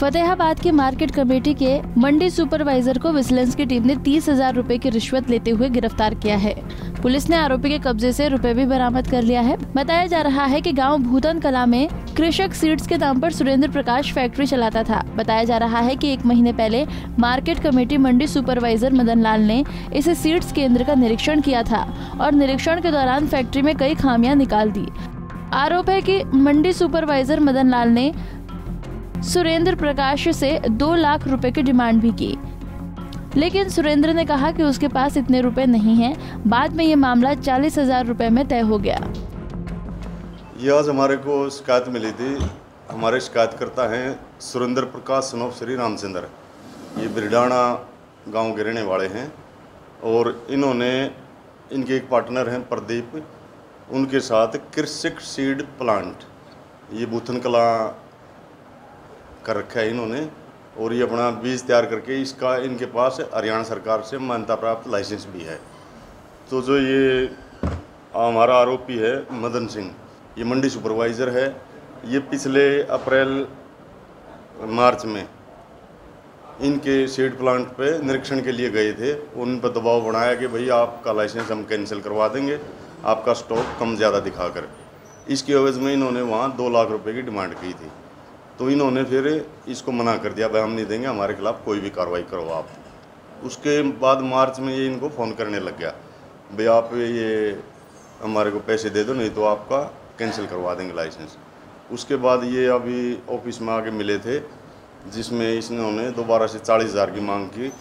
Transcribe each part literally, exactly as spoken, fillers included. फतेहाबाद के market committee के mandi supervisor को विजिलेंस की टीम ने तीस हजार रूपए की रिश्वत लेते हुए गिरफ्तार किया है। पुलिस ने आरोपी के कब्जे से रुपए भी बरामद कर लिया है। बताया जा रहा है कि गांव भूतन कला में कृषक सीड्स के नाम पर सुरेंद्र प्रकाश फैक्ट्री चलाता था। बताया जा रहा है कि एक महीने पहले market committee mandi supervisor Madan Lal ने इस सीड्स केंद्र का निरीक्षण किया था और निरीक्षण के दौरान फैक्ट्री में कई खामियां निकाल दी। आरोप है कि मंडी सुपरवाइजर मदन लाल ने सुरेंद्र प्रकाश से दो लाख रुपए की डिमांड भी की, लेकिन सुरेंद्र ने कहा कि उसके पास इतने रुपए नहीं हैं। बाद में ये मामला चालीस हजार रुपए में तय हो गया। यह आज हमारे को शिकायत मिली थी। हमारे शिकायतकर्ता हैं सुरेंद्र प्रकाश सुनोप श्री रामचंद्र, ये बिरडाना गांव के रहने वाले हैं और इन्होंने इनके एक पार्टनर हैं प्रदीप, उनके साथ कृषक सीड प्लांट ये भूतन कला कर रखा है इन्होंने और ये अपना बीज तैयार करके इसका इनके पास हरियाणा सरकार से मान्यता प्राप्त लाइसेंस भी है। तो जो ये हमारा आरोपी है मदन सिंह, ये मंडी सुपरवाइज़र है। ये पिछले अप्रैल मार्च में इनके सीड प्लांट पे निरीक्षण के लिए गए थे। उन पर दबाव बनाया कि भई आपका लाइसेंस हम कैंसिल करवा देंगे, आपका स्टॉक कम ज़्यादा दिखाकर। इसकी एवज में इन्होंने वहाँ दो लाख रुपये की डिमांड की थी। तो इन्होंने फिर इसको मना कर दिया, भाई हम नहीं देंगे, हमारे खिलाफ कोई भी कार्रवाई करो आप। उसके बाद मार्च में ये इनको फ़ोन करने लग गया, भाई आप ये हमारे को पैसे दे दो नहीं तो आपका कैंसिल करवा देंगे लाइसेंस। उसके बाद ये अभी ऑफिस में आके मिले थे, जिसमें इसने दोबारा से चालीस हज़ार की मांग की।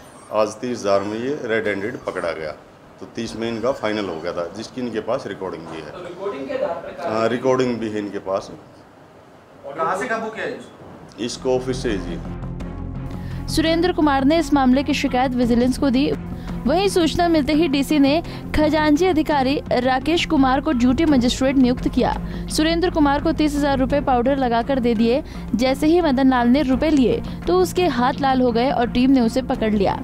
आज तीस हज़ार में ये रेड हैंडेड पकड़ा गया, तो तीस में इनका फाइनल हो गया था, जिसकी इनके पास रिकॉर्डिंग भी है। तो हाँ, रिकॉर्डिंग भी है इनके पास। कहाँ से काबू किया इसको? इसको ऑफिस से जी। सुरेंद्र कुमार ने इस मामले की शिकायत विजिलेंस को दी। वहीं सूचना मिलते ही डीसी ने खजांची अधिकारी राकेश कुमार को ड्यूटी मजिस्ट्रेट नियुक्त किया। सुरेंद्र कुमार को तीस हजार रूपए पाउडर लगाकर दे दिए। जैसे ही मदन लाल ने रुपए लिए तो उसके हाथ लाल हो गए और टीम ने उसे पकड़ लिया।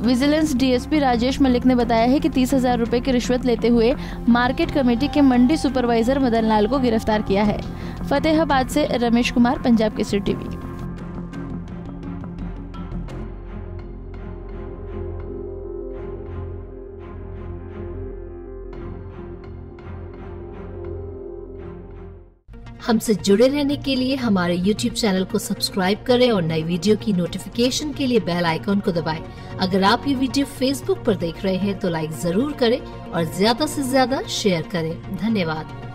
विजिलेंस डीएसपी राजेश मलिक ने बताया है कि तीस हजार रूपए की रिश्वत लेते हुए मार्केट कमेटी के मंडी सुपरवाइजर मदन लाल को गिरफ्तार किया है। फतेहाबाद से रमेश कुमार, पंजाब केसरी टीवी। हमसे जुड़े रहने के लिए हमारे YouTube चैनल को सब्सक्राइब करें और नई वीडियो की नोटिफिकेशन के लिए बेल आइकॉन को दबाएं। अगर आप ये वीडियो Facebook पर देख रहे हैं तो लाइक जरूर करें और ज्यादा से ज्यादा शेयर करें। धन्यवाद।